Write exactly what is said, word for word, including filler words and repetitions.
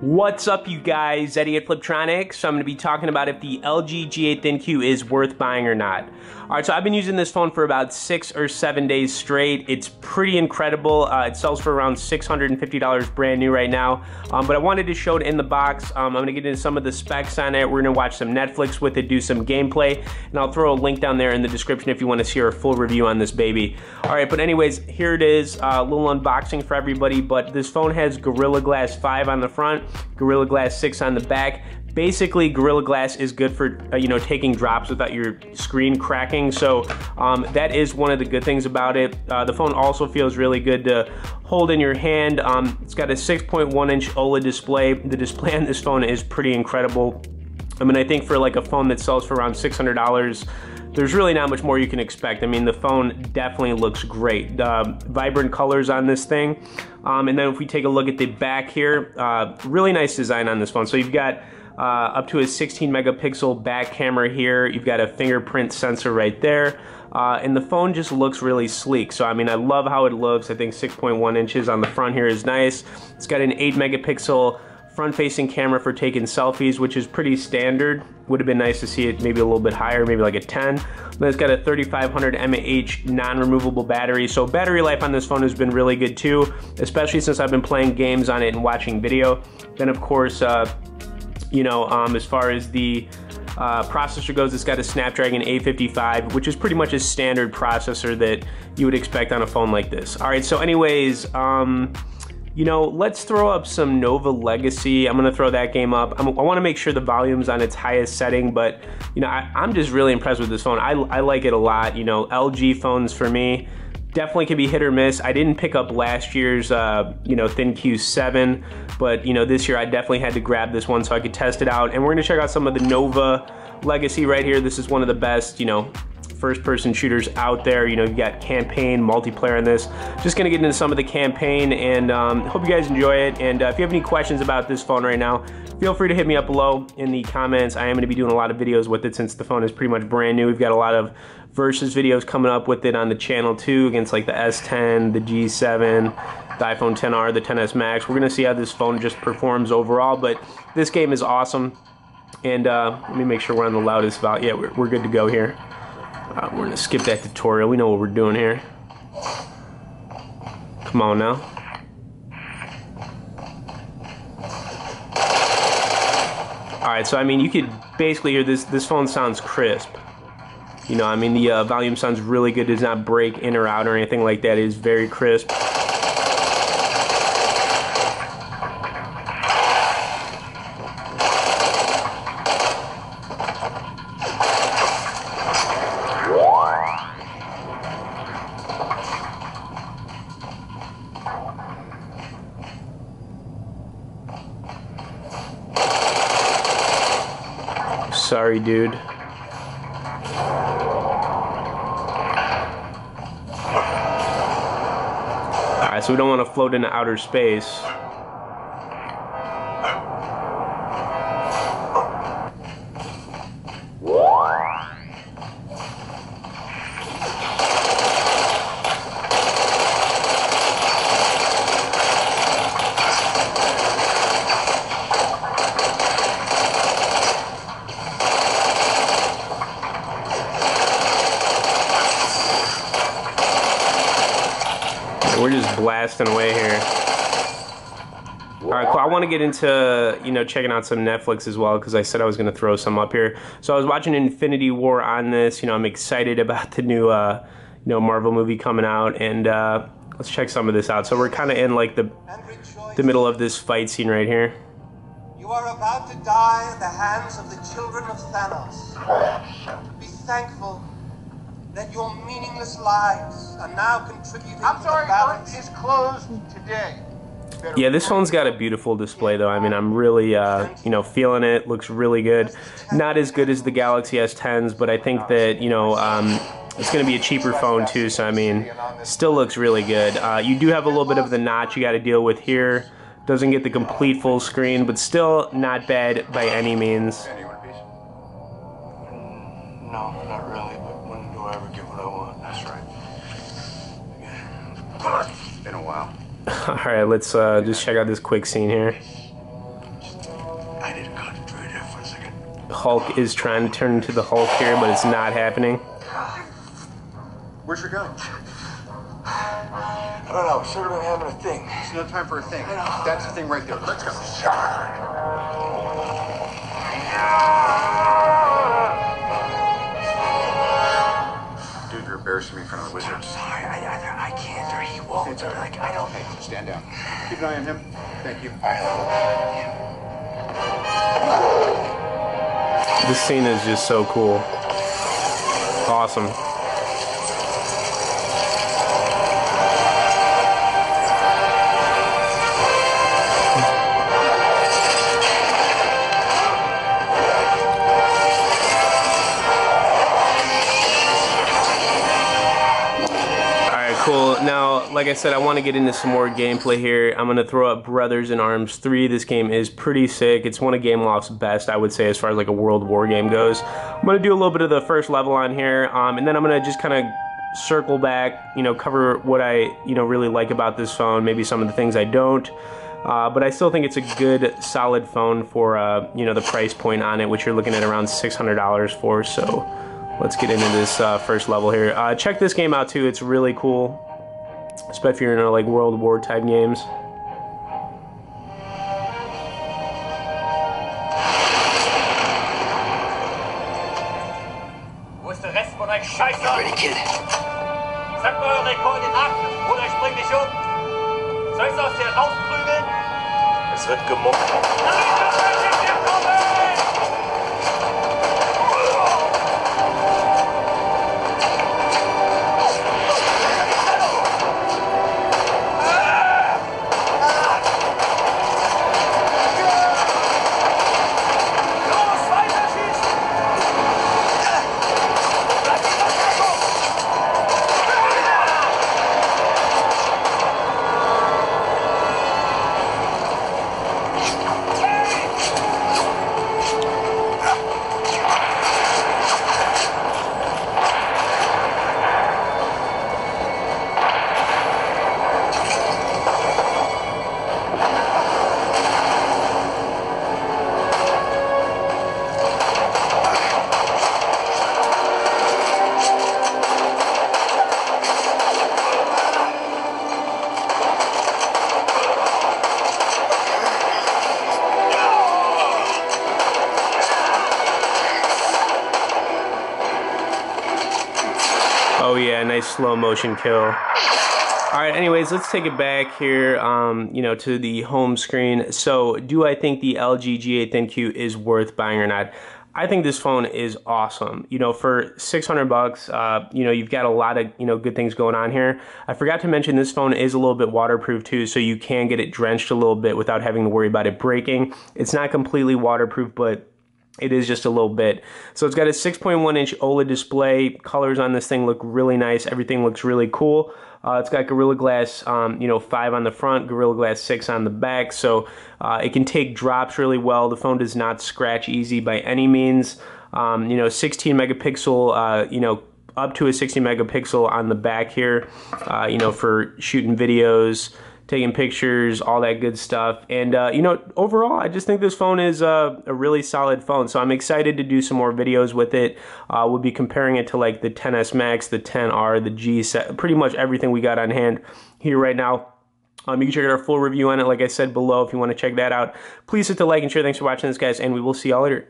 What's up, you guys? Zeddy at Fliptroniks. So I'm going to be talking about if the L G G eight ThinQ is worth buying or not. All right, so I've been using this phone for about six or seven days straight. It's pretty incredible. Uh, it sells for around six hundred fifty dollars brand new right now. Um, but I wanted to show it in the box. Um, I'm going to get into some of the specs on it. We're going to watch some Netflix with it, do some gameplay, and I'll throw a link down there in the description if you want to see our full review on this baby. All right, but anyways, here it is. Uh, a little unboxing for everybody, but this phone has Gorilla Glass five on the front. Gorilla Glass six on the back. Basically, Gorilla Glass is good for uh, you know, taking drops without your screen cracking, so um, that is one of the good things about it. Uh, the phone also feels really good to hold in your hand. Um, it's got a six point one inch OLED display. The display on this phone is pretty incredible. I mean, I think for like a phone that sells for around six hundred dollars, there's really not much more you can expect. I mean, the phone definitely looks great. Uh, vibrant colors on this thing. Um, and then if we take a look at the back here, uh, really nice design on this phone. So you've got uh, up to a sixteen megapixel back camera here. You've got a fingerprint sensor right there. Uh, and the phone just looks really sleek. So I mean, I love how it looks. I think six point one inches on the front here is nice. It's got an eight megapixel front-facing camera for taking selfies, which is pretty standard. Would have been nice to see it maybe a little bit higher, maybe like a ten. Then it's got a thirty-five hundred milliamp hour non-removable battery. So battery life on this phone has been really good too, especially since I've been playing games on it and watching video. Then of course, uh, you know, um, as far as the Uh, processor goes, it's got a Snapdragon A fifty-five, which is pretty much a standard processor that you would expect on a phone like this. All right, so anyways, um, you know, let's throw up some Nova Legacy. I'm gonna throw that game up. I'm, I wanna make sure the volume's on its highest setting, but you know, I, I'm just really impressed with this phone. I, I like it a lot. You know, L G phones for me definitely can be hit or miss. I didn't pick up last year's, uh, you know, ThinQ seven, but you know, this year I definitely had to grab this one so I could test it out. And we're gonna check out some of the Nova Legacy right here. This is one of the best, you know, first-person shooters out there. You know, you've got campaign, multiplayer in this. Just gonna get into some of the campaign, and um, hope you guys enjoy it. And uh, if you have any questions about this phone right now, feel free to hit me up below in the comments. I am gonna be doing a lot of videos with it since the phone is pretty much brand new. We've got a lot of versus videos coming up with it on the channel too, against like the S ten, the G seven, the iPhone X R, the X S Max. We're gonna see how this phone just performs overall, but this game is awesome. And uh, let me make sure we're on the loudest volume. Yeah, we're, we're good to go here. Uh, we're gonna skip that tutorial. We know what we're doing here. Come on now. All right, so I mean, you could basically hear this. This phone sounds crisp. You know, I mean, the uh, volume sounds really good. It does not break in or out or anything like that. It is very crisp. Sorry, dude. Alright, so we don't want to float into outer space. We're just blasting away here. All right, cool. I want to get into, you know, checking out some Netflix as well, because I said I was going to throw some up here. So I was watching Infinity War on this. You know, I'm excited about the new, uh, you know, Marvel movie coming out. And uh, let's check some of this out. So we're kind of in, like, the, the middle of this fight scene right here. You are about to die at the hands of the children of Thanos. Be thankful that your meaningless lives are now contributing to the balance. I'm sorry, Earth is closed today. Yeah, this phone's got a beautiful display though. I mean, I'm really, uh, you know, feeling it. Looks really good. Not as good as the Galaxy S tens, but I think that, you know, um, it's going to be a cheaper phone too, so I mean, still looks really good. Uh, you do have a little bit of the notch you got to deal with here. Doesn't get the complete full screen, but still not bad by any means. No, not really, but when do I ever get what I want? That's right. It's been a while. All right, let's uh, just check out this quick scene here. Hulk is trying to turn into the Hulk here, but it's not happening. Where's your gun? I don't know. Sort of having a thing. There's no time for a thing. That's the thing right there. Let's go. Dude, you're embarrassing me in front of the wizards. I'm sorry. I, I, I can't. Or he won't. It's all right. Like, I don't. Hey, stand down. Keep an eye on him. Thank you. All right. This scene is just so cool. Awesome. Now, like I said, I want to get into some more gameplay here. I'm going to throw up Brothers in Arms three. This game is pretty sick. It's one of Gameloft's best, I would say, as far as like a World War game goes. I'm going to do a little bit of the first level on here, um, and then I'm going to just kind of circle back, you know, cover what I, you know, really like about this phone, maybe some of the things I don't. Uh, but I still think it's a good, solid phone for, uh, you know, the price point on it, which you're looking at around six hundred dollars for, so... Let's get into this uh, first level here. Uh, check this game out too, it's really cool. Especially if you're into like World War type games. What's the rest von euch scheiße? Pretty kid. Sag mir eure Koordinaten oder ich bring dich um. Soll ich's aus dir rausprügeln? Es wird gemobbt. Oh yeah, nice slow motion kill. All right, anyways, let's take it back here, um, you know, to the home screen. So, do I think the L G G eight ThinQ is worth buying or not? I think this phone is awesome. You know, for six hundred bucks, uh, you know, you've got a lot of, you know, good things going on here. I forgot to mention this phone is a little bit waterproof too, so you can get it drenched a little bit without having to worry about it breaking. It's not completely waterproof, but it is just a little bit. So it's got a six point one inch OLED display. Colors on this thing look really nice. Everything looks really cool. Uh, it's got Gorilla Glass, um, you know, five on the front, Gorilla Glass six on the back. So uh, it can take drops really well. The phone does not scratch easy by any means. Um, you know, sixteen megapixel, uh, you know, up to a sixteen megapixel on the back here. Uh, you know, for shooting videos, taking pictures, all that good stuff. And, uh, you know, overall, I just think this phone is uh, a really solid phone. So I'm excited to do some more videos with it. Uh, we'll be comparing it to like the X S Max, the X R, the G seven, pretty much everything we got on hand here right now. Um, you can check out our full review on it, like I said, below if you want to check that out. Please hit the like and share. Thanks for watching this, guys, and we will see y'all later.